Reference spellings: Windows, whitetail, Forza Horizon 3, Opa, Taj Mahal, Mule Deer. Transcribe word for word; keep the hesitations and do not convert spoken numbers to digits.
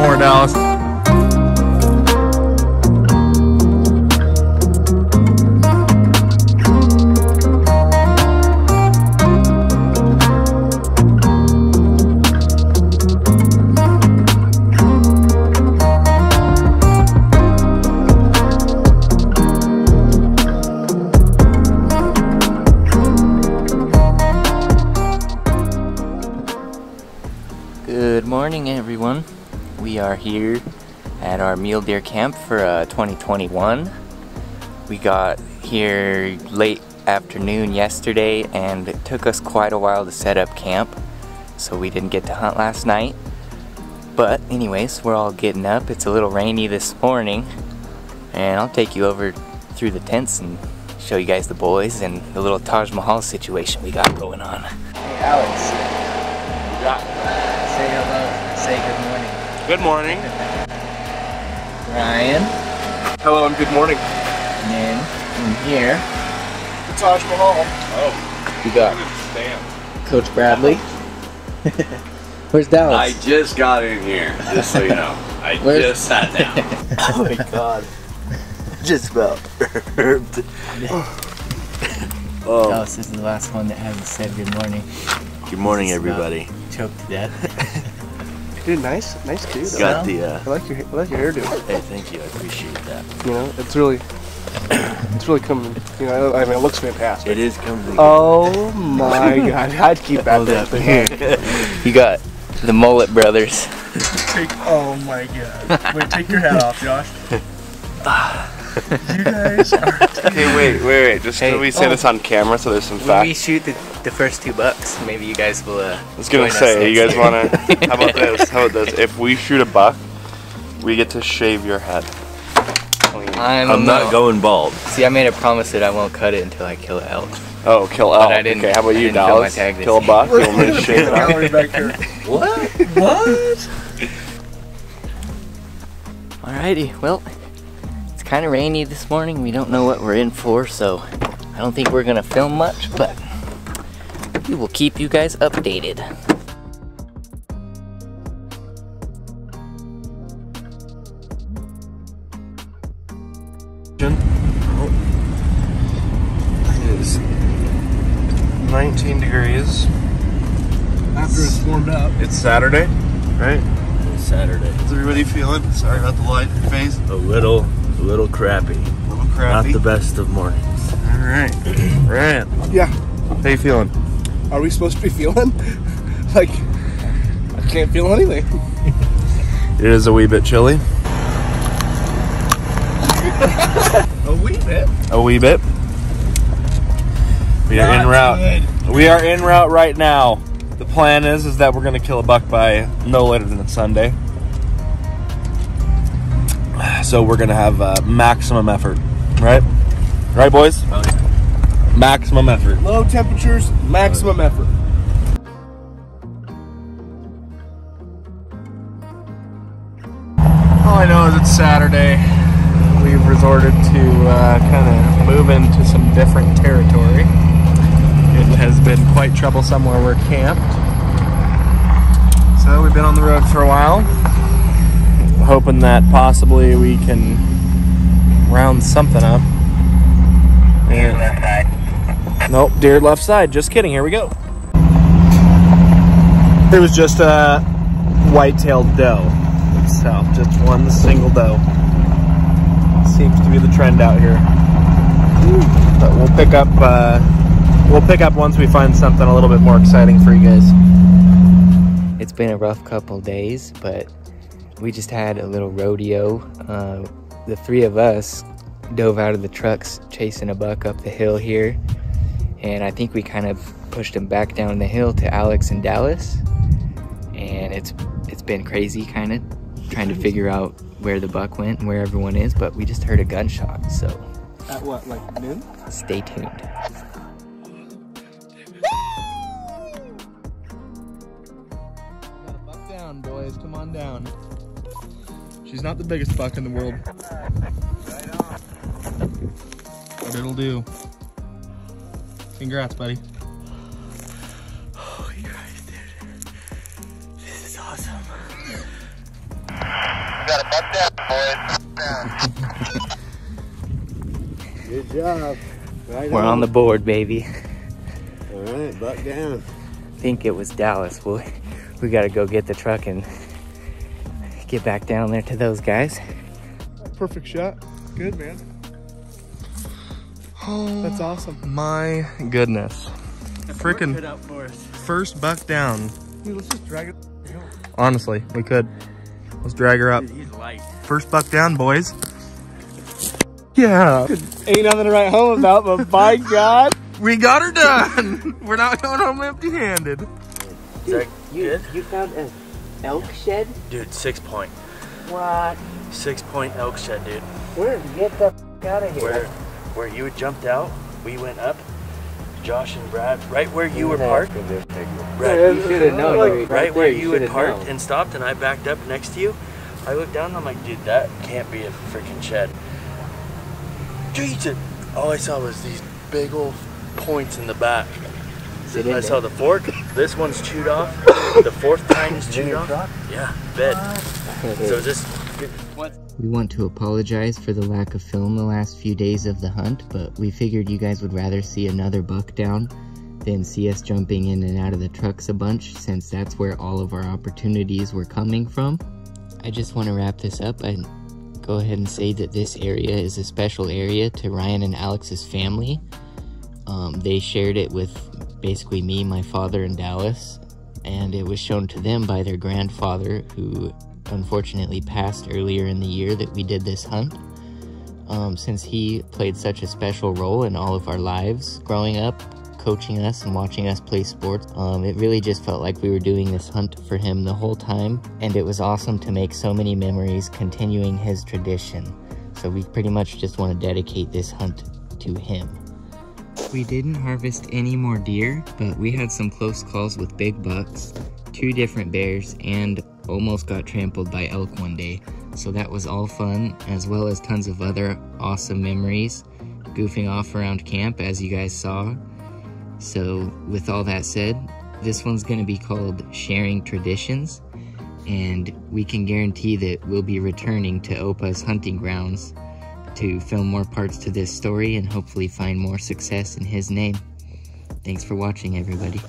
more, Dallas. Good morning, everyone. We are here at our mule deer camp for uh, twenty twenty-one. We got here late afternoon yesterday, and it took us quite a while to set up camp, so we didn't get to hunt last night. But anyways, we're all getting up. It's a little rainy this morning, and I'll take you over through the tents and show you guys the boys and the little Taj Mahal situation we got going on. Hey, Alex. Yeah. Say hello. Say good morning. Good morning. Ryan. Hello and good morning. And then in here, the Taj Mahal. Oh. You got Coach Bradley. Where's Dallas? I just got in here, just so you know. I Where's... just sat down. Oh my God. Just about burped. Oh. Dallas is the last one that hasn't said good morning. Good morning, everybody. Choked to death. Dude, nice, nice dude. Though. Got the. Uh, I like your, I like your hairdo. Hey, thank you. I appreciate that. You know, it's really, it's really coming. You know, I mean, it looks fantastic. It is coming. Together. Oh my God! I'd keep that there. You got the mullet brothers. Take, oh my God! Wait, take your hat off, Josh. You guys are okay, wait, wait, wait. Just hey, can we say oh. this on camera so there's some facts? When we shoot the, the first two bucks, maybe you guys will. Uh, I was gonna say, you guys wanna. How about this? How about this? If we shoot a buck, we get to shave your head. I'm, I'm not going bald. See, I made a promise that I won't cut it until I kill an elk. Oh, kill elk. I didn't, okay, how about you, Dallas? Kill a buck, you want me to shave it off? What? What? Alrighty, well. Kind of rainy this morning. We don't know what we're in for, so I don't think we're gonna film much, but we will keep you guys updated. It is nineteen degrees. After it's warmed up. It's Saturday, right? It's Saturday. How's everybody feeling? Sorry about the light phase. A little. A little crappy. A little crappy. Not the best of mornings. All right. Ryan. Yeah. How you feeling? Are we supposed to be feeling? Like, I can't feel anything. It is a wee bit chilly. A wee bit? A wee bit. We are en route. Good. We are en route right now. The plan is, is that we're going to kill a buck by no later than Sunday. So we're gonna have uh, maximum effort, right? Right, boys? Oh, yeah. Maximum effort. Low temperatures, maximum oh, yeah. effort. All I know is it's Saturday. We've resorted to uh, kind of move into some different territory. It has been quite troublesome where we're camped. So we've been on the road for a while, hoping that possibly we can round something up. Deer left side. Nope, deer left side. Just kidding. Here we go. It was just a white-tailed doe itself. Just one single doe. Seems to be the trend out here. But we'll pick up. Uh, we'll pick up once we find something a little bit more exciting for you guys. It's been a rough couple days, but. We just had a little rodeo. Uh, the three of us dove out of the trucks chasing a buck up the hill here. And I think we kind of pushed him back down the hill to Alex and Dallas. And it's it's been crazy, kind of, trying to figure out where the buck went and where everyone is. But we just heard a gunshot, so. At what, like noon? Stay tuned. Got a buck down, boys, come on down. She's not the biggest buck in the world, but it'll do. Congrats, buddy. Oh, you guys did it. This is awesome. got a butt down, boys. Good job. Right We're on. on the board, baby. All right, butt down. I think it was Dallas. Well, we got to go get the truck and get back down there to those guys. Perfect shot. Good, man. Oh, that's awesome. My goodness. Freaking out for us. First buck down. Dude, let's just drag it. Honestly, we could. Let's drag her up. Dude, he's light. First buck down, boys. Yeah. Ain't nothing to write home about, but by God. We got her done. We're not going home empty-handed. Dude, you, you found an elk shed? Dude, six point. What? Six point elk shed, dude. Where? Get the f out of here. Where, where you jumped out, we went up. Josh and Brad, right where you were parked. Brad, you should have known. Like, right where you had parked and stopped, and I backed up next to you. I looked down and I'm like, dude, that can't be a freaking shed. Jesus! All I saw was these big old points in the back. Then I saw the fork. This one's chewed off. The fourth time is chewed off. Yeah, bed. So just what? We want to apologize for the lack of film the last few days of the hunt, but we figured you guys would rather see another buck down than see us jumping in and out of the trucks a bunch, since that's where all of our opportunities were coming from. I just want to wrap this up and go ahead and say that this area is a special area to Ryan and Alex's family. Um, they shared it with basically me, my father, and Dallas, and it was shown to them by their grandfather, who unfortunately passed earlier in the year that we did this hunt. Um, since he played such a special role in all of our lives growing up, coaching us and watching us play sports, um, it really just felt like we were doing this hunt for him the whole time, and it was awesome to make so many memories continuing his tradition. So we pretty much just want to dedicate this hunt to him. We didn't harvest any more deer, but we had some close calls with big bucks, two different bears, and almost got trampled by elk one day. So that was all fun, as well as tons of other awesome memories, goofing off around camp as you guys saw. So with all that said, this one's gonna be called Sharing Traditions, and we can guarantee that we'll be returning to Opa's hunting grounds to film more parts to this story and hopefully find more success in his name. Thanks for watching, everybody.